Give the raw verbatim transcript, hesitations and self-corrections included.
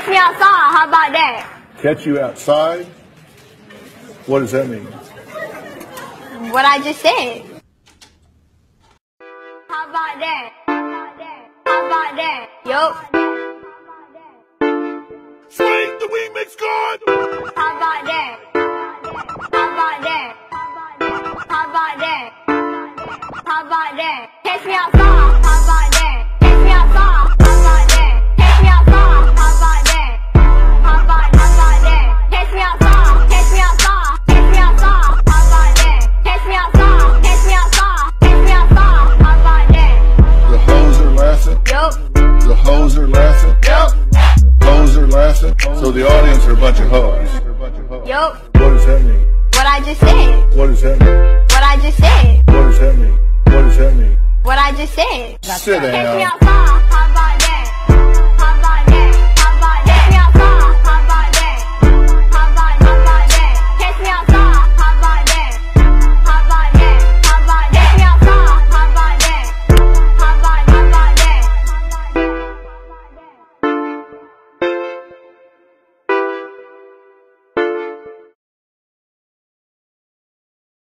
catch me outside. How about that? Catch you outside? What does that mean? What I just said. How about that? How about that? How about that? Yup. Swing the weed mix card. How about that? How about that? How about that? How about that? Catch me outside. How about that? Catch me outside. So the audience are a bunch of hoes. Yup. What does that mean? What I just said. What does that mean? What I just said. What does that mean? What does that mean? What I just said. Sit down.